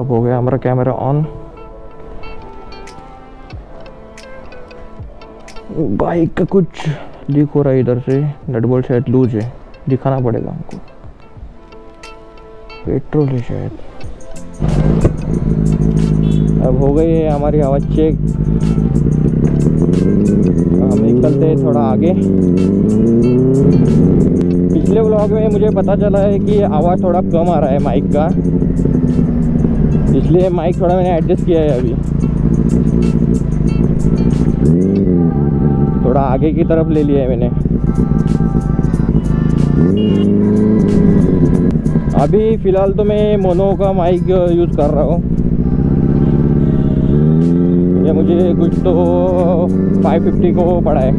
अब हो गया हमारा कैमरा ऑन। बाइक का कुछ लीक हो रहा है इधर से, नटबोल्ट शायद लूज है, दिखाना पड़ेगा हमको। पेट्रोल है शायद। अब हो गई है हमारी हवा चेक। हम निकलते हैं थोड़ा आगे। पिछले व्लॉग में मुझे पता चला है कि आवाज़ थोड़ा कम आ रहा है माइक का, इसलिए माइक थोड़ा मैंने एडजस्ट किया है। अभी थोड़ा आगे की तरफ ले लिया है मैंने। अभी फ़िलहाल तो मैं मोनो का माइक यूज़ कर रहा हूँ। ये मुझे कुछ तो 550 को पड़ा है।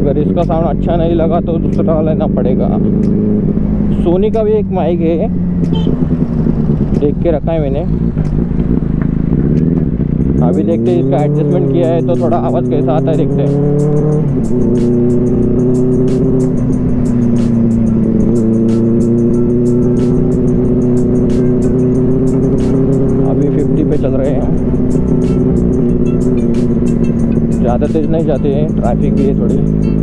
अगर इसका साउंड अच्छा नहीं लगा तो दूसरा लेना पड़ेगा। सोनी का भी एक माइक है, देख के रखा है मैंने। अभी देखते हैं इसका एडजस्टमेंट किया है तो थोड़ा आवाज़ कैसा आता है, देखते हैं। अभी 50 पे चल रहे हैं, ज़्यादा तेज नहीं जाते हैं, ट्रैफिक भी है थोड़ी।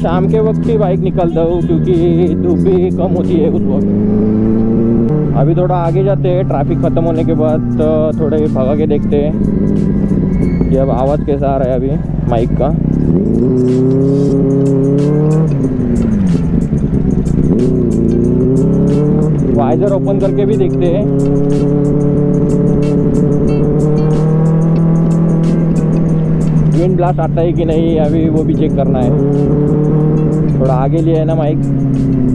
शाम के वक्त ही बाइक निकलता हूँ क्योंकि धूप भी कम होती है उस वक्त। अभी थोड़ा आगे जाते हैं, ट्रैफिक ख़त्म होने के बाद थोड़े भगा के देखते हैं कि अब आवाज़ कैसा आ रहा है अभी माइक का। वाइजर ओपन करके भी देखते हैं। विंड ब्लास्ट आता है कि नहीं अभी वो भी चेक करना है। थोड़ा आगे लिया है ना माइक।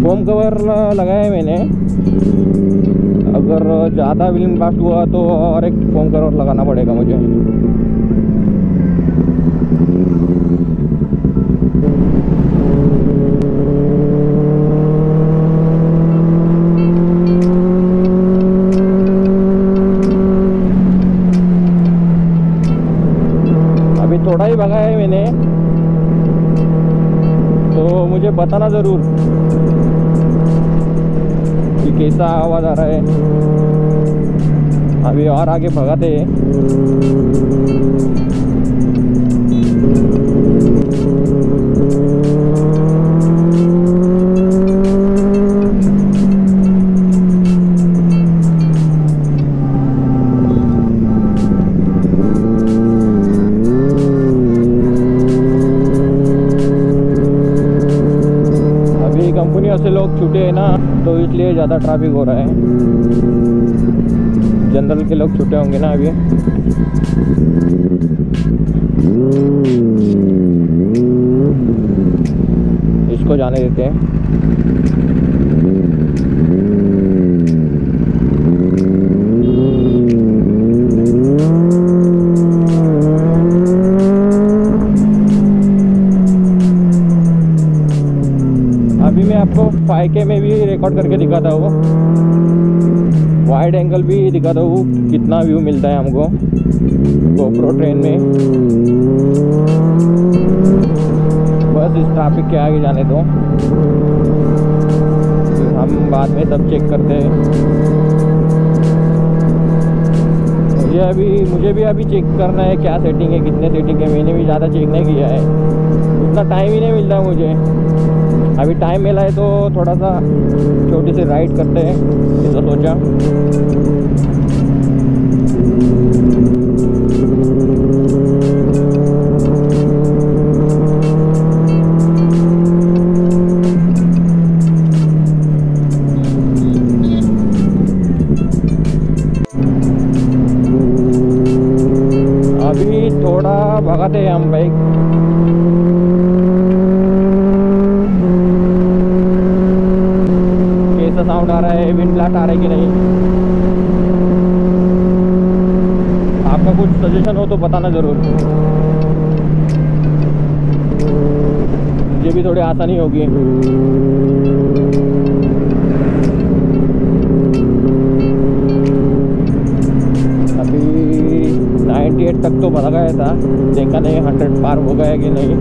फोम कवर लगाया है मैंने, अगर ज़्यादा विंड ब्लास्ट हुआ तो और एक फोम कवर लगाना पड़ेगा मुझे। अभी थोड़ा ही भगाया है मैंने, तो मुझे बताना ज़रूर कि कैसा आवाज़ आ रहा है। अभी और आगे भगाते हैं। से लोग छूटे हैं ना, तो इसलिए ज़्यादा ट्रैफिक हो रहा है। जनरल के लोग छूटे होंगे ना अभी। इसको जाने देते हैं। अभी मैं आपको 5K में भी रिकॉर्ड करके दिखाता हूँ, वाइड एंगल भी दिखाता हूँ कितना व्यू मिलता है हमको GoPro10 में। बस इस ट्रैफिक के आगे जाने दो, फिर हम बाद में सब चेक करते हैं। मुझे भी अभी चेक करना है क्या सेटिंग है, कितने सेटिंग है। मैंने भी ज़्यादा चेक नहीं किया है, उतना टाइम ही नहीं मिलता मुझे। अभी टाइम मिला है तो थोड़ा सा छोटी सी राइड करते हैं, ऐसा सोचा। अभी थोड़ा भगाते हैं हम बाइक। साउंड आ रहा है, विंड ब्लास्ट आ रहा है कि नहीं। आपका कुछ सजेशन हो तो बताना ज़रूर, मुझे भी थोड़ी आसानी होगी। अभी 98 तक तो बना गया था, देखा नहीं 100 पार हो गया कि नहीं।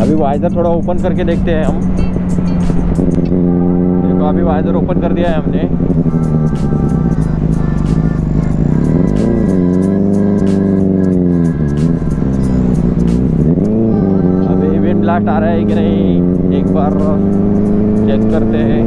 अभी वाइजर थोड़ा ओपन करके देखते हैं हम। देखो अभी वाइजर ओपन कर दिया है हमने। ब्लास्ट आ रहा है कि नहीं एक बार चेक करते हैं।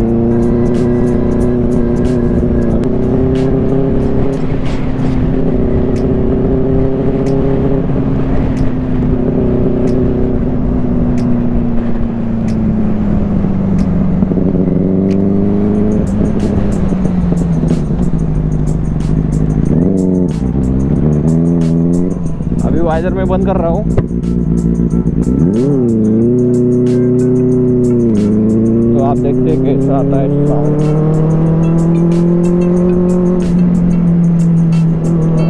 अभी वाइजर में बंद कर रहा हूँ तो आप देखते हैं कैसा आता है साउंड।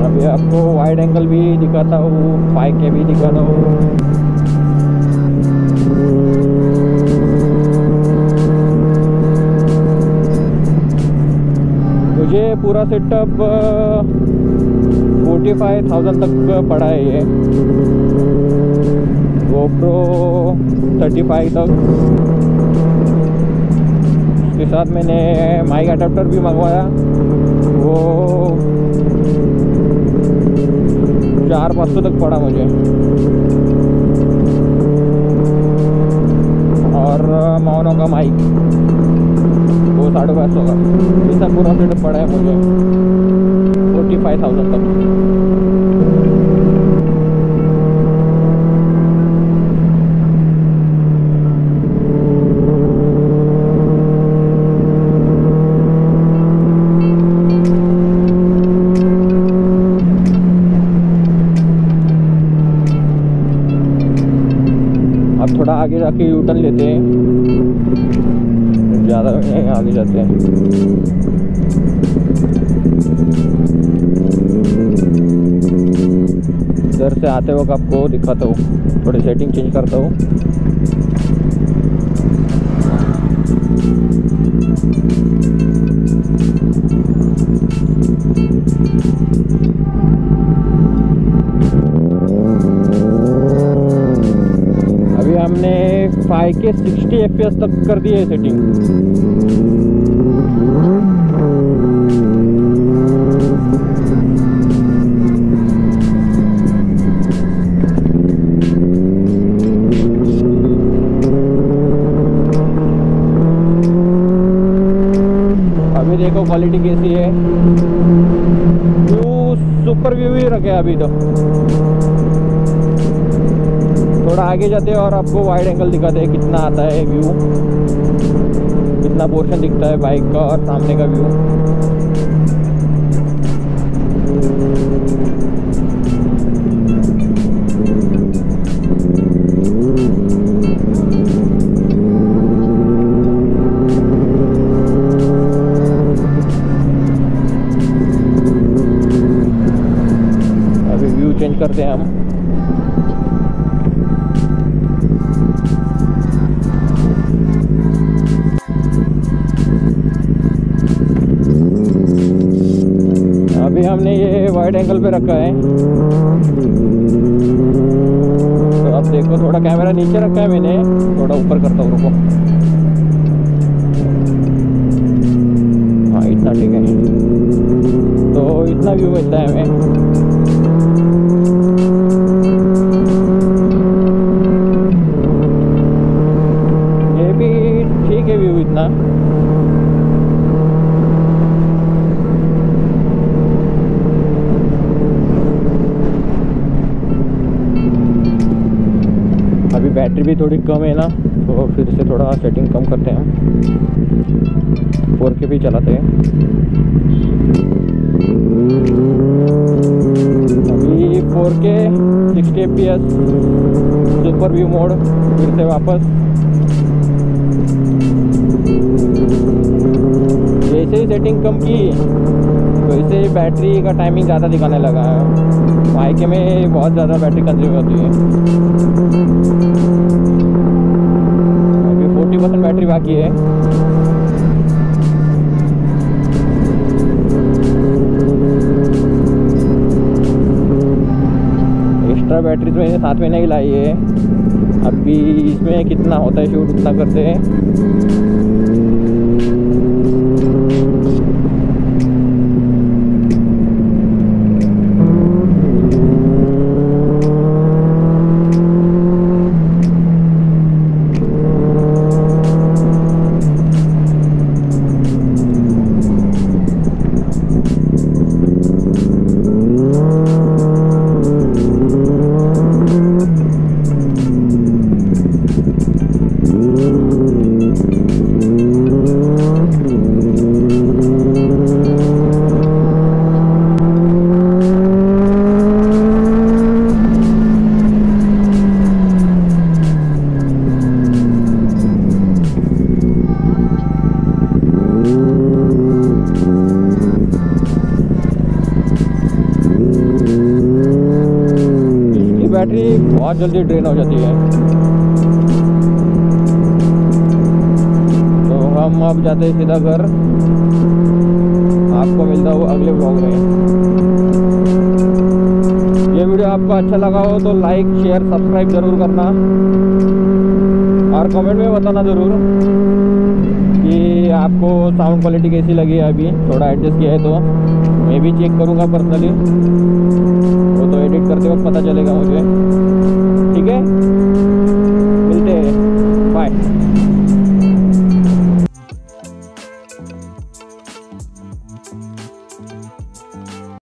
अभी आपको वाइड एंगल भी दिखाता हूँ, 5K भी दिखाता हूँ। मुझे पूरा सेटअप 45,000 तक पड़ा है। ये GoPro 35 तक के साथ मैंने माइक अडेप्टर भी मंगवाया, वो 400-500 तक पड़ा मुझे। और माओनो का माइक वो 550 का, ये सब पूरा सेट पड़ा है मुझे 45,000 तक। थोड़ा आगे जाके यूटर्न लेते हैं, ज़्यादा आगे जाते हैं। इधर से आते वक्त आपको दिखाता हूँ, थोड़ी सेटिंग चेंज करता हूँ। हमने 5K 60 FPS तक कर दी है सेटिंग। अभी देखो क्वालिटी कैसी है, व्यू सुपर व्यू ही रखे अभी तो। थोड़ा आगे जाते हैं और आपको वाइड एंगल दिखाते हैं कितना आता है व्यू, कितना पोर्शन दिखता है बाइक का और सामने का व्यू। अभी व्यू चेंज करते हैं हम। अभी हमने ये वाइड एंगल पे रखा है तो आप देखो, थोड़ा कैमरा नीचे रखा है मैंने, थोड़ा ऊपर करता हूँ, रुको। हाँ इतना ठीक है, तो इतना व्यू मिलता है हमें। ये भी ठीक है व्यू इतना। बैटरी भी थोड़ी कम है ना, तो फिर से थोड़ा सेटिंग कम करते हैं, 4K भी चलाते हैं। अभी 4K 60 FPS super view mode, फिर से वापस। जैसे ही सेटिंग कम की वैसे ही बैटरी का टाइमिंग ज़्यादा दिखाने लगा है। 5K में बहुत ज़्यादा बैटरी कंज्यूम होती है। किलोमीटर बैटरी बाकी है। एक्स्ट्रा बैटरी तो मैंने 7 महीने की लाई है। अभी इसमें कितना होता है शूट उतना करते हैं। बैटरी बहुत जल्दी ड्रेन हो जाती है, तो हम अब जाते हैं सीधा घर। आपको मिलता हूँ अगले व्लॉग में। ये वीडियो आपको अच्छा लगा हो तो लाइक, शेयर, सब्सक्राइब जरूर करना और कमेंट में बताना ज़रूर कि आपको साउंड क्वालिटी कैसी लगी है। अभी थोड़ा एडजस्ट किया है तो मैं भी चेक करूँगा पर्सनली, वो तो एडिट करते वक्त पता चलेगा मुझे।